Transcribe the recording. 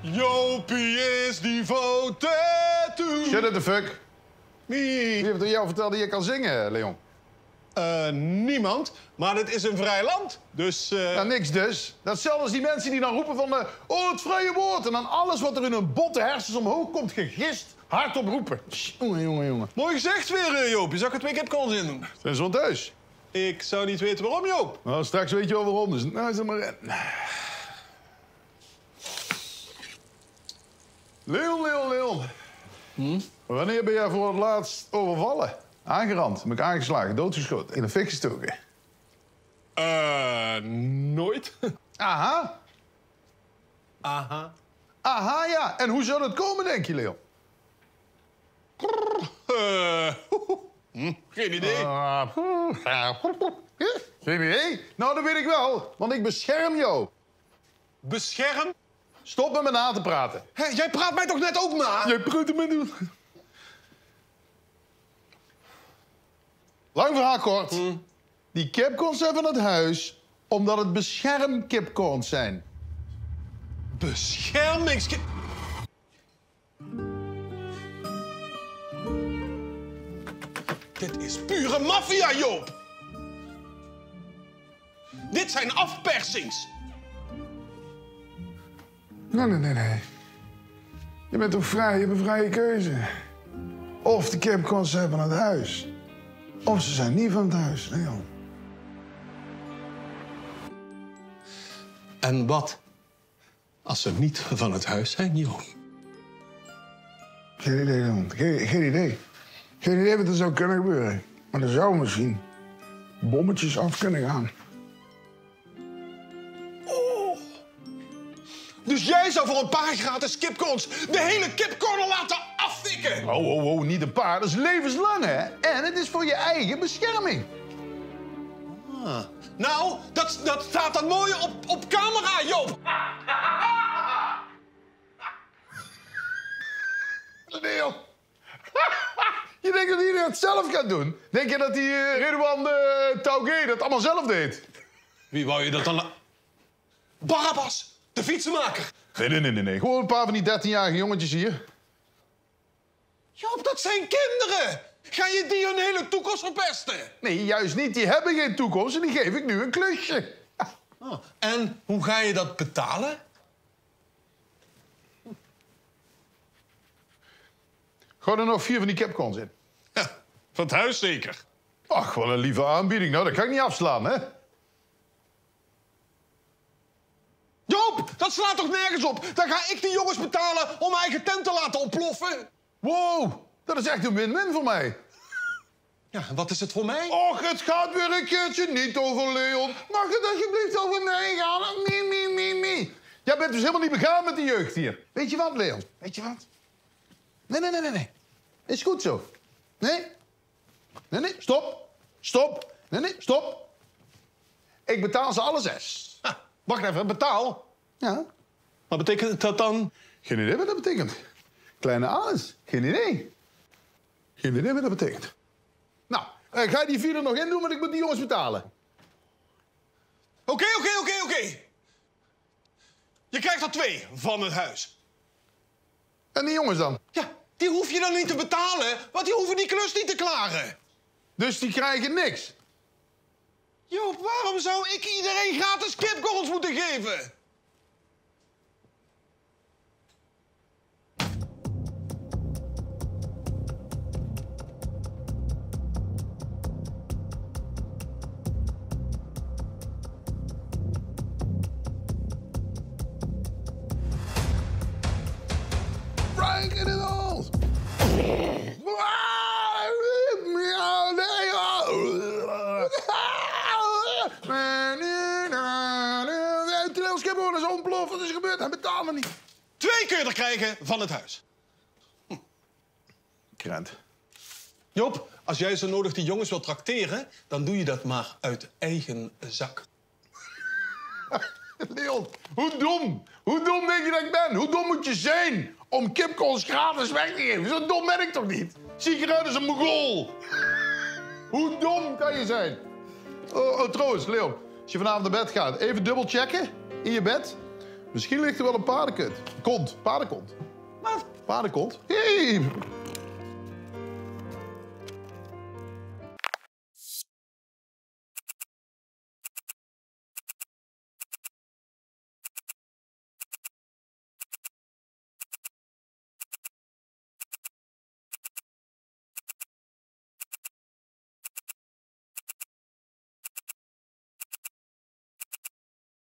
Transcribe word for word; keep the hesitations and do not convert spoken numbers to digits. Jopie is devoted to... Shut the fuck. Wie? Wie heeft door jou verteld dat je kan zingen, Leon? Uh, niemand, maar dit is een vrij land, dus... Uh... Nou, niks dus. Dat is zelfs die mensen die dan roepen van... Uh, oh, het vrije woord. En dan alles wat er in hun botte hersens omhoog komt gegist, hardop roepen. Jongen, jongen, jongen. Mooi gezegd weer, uh, Joopie. Zou ik het make-up-cons in doen? Dat is wel thuis. Ik zou niet weten waarom, Joop. Nou, straks weet je wel waarom, dus nou is het maar in. Leon, Leon, Leon. Hm? Wanneer ben jij voor het laatst overvallen? Aangerand, me aangeslagen, doodgeschoten, in de fik gestoken. Eh, uh, nooit. Aha. Aha. Aha, ja. En hoe zou dat komen, denk je, Leon? Uh, hm, geen idee. Uh, geen idee? Nou, dat weet ik wel, want ik bescherm jou. Bescherm? Stop met me na te praten. Hé, jij praat mij toch net ook na? Jij praat me nu. Lang verhaal kort. Mm. Die kipcorns zijn van het huis omdat het beschermkipcorns zijn. Beschermingskip... Dit is pure maffia, Joop. Dit zijn afpersings. Nee, nee, nee, nee. Je bent toch vrij, je hebt een vrije keuze. Of de kipcorns zijn van het huis... Of ze zijn niet van thuis, Leon. En wat als ze niet van het huis zijn, Joop? Geen idee, Leon. Geen, geen idee. Geen idee wat er zou kunnen gebeuren. Maar er zou misschien bommetjes af kunnen gaan. Oh. Dus jij zou voor een paar gratis kipcorns de hele kipcorn laten af? Oh, oh, oh, niet een paar. Dat is levenslang, hè? En het is voor je eigen bescherming. Ah. Nou, dat, dat staat dan mooi op, op camera, Joop. Leon. Je denkt dat iedereen het zelf gaat doen? Denk je dat die uh, Ridwan uh, Taugé dat allemaal zelf deed? Wie wou je dat dan... Barabbas, de fietsenmaker. Nee, nee, nee, nee. Gewoon een paar van die dertienjarige jongetjes hier. Joop, dat zijn kinderen! Ga je die hun hele toekomst verpesten? Nee, juist niet. Die hebben geen toekomst en die geef ik nu een klusje. Oh. En hoe ga je dat betalen? Gooi er nog vier van die kipcorns in. Ja, van het huis zeker. Ach, wat een lieve aanbieding. Nou, dat kan ik niet afslaan, hè? Joop, dat slaat toch nergens op? Dan ga ik die jongens betalen om mijn eigen tent te laten ontploffen. Wow, dat is echt een win-win voor mij. Ja, en wat is het voor mij? Och, het gaat weer een keertje niet over Leon. Mag het alsjeblieft over mij gaan? Mie, mie, mie, mie. Jij bent dus helemaal niet begaan met die jeugd hier. Weet je wat, Leon? Weet je wat? Nee, nee, nee, nee, nee. Is goed zo. Nee? Nee, nee, stop. Stop. Nee, nee, stop. Ik betaal ze alle zes. Ah, wacht even, betaal? Ja. Wat betekent dat dan? Geen idee wat dat betekent. Kleine alles. Geen idee. Geen idee wat dat betekent. Nou, uh, ga je die vier er nog in doen, want ik moet die jongens betalen. Oké, oké, oké, oké. Je krijgt er twee van het huis. En die jongens dan? Ja, die hoef je dan niet te betalen, want die hoeven die klus niet te klaren. Dus die krijgen niks? Joop, waarom zou ik iedereen gratis kipcorns moeten geven? Krijgen van het huis. Hm. Krent. Joop, als jij zo nodig die jongens wil trakteren, dan doe je dat maar uit eigen zak. Leon, hoe dom? Hoe dom denk je dat ik ben? Hoe dom moet je zijn om kipcorns gratis weg te geven? Zo dom ben ik toch niet? Zie ik eruit als een Mongool? Hoe dom kan je zijn? Oh, oh, trouwens, Leon, als je vanavond naar bed gaat, even dubbelchecken. in je bed. Misschien ligt er wel een paardenkont. Kont, paardenkont. Wat? Paardenkont. Hey.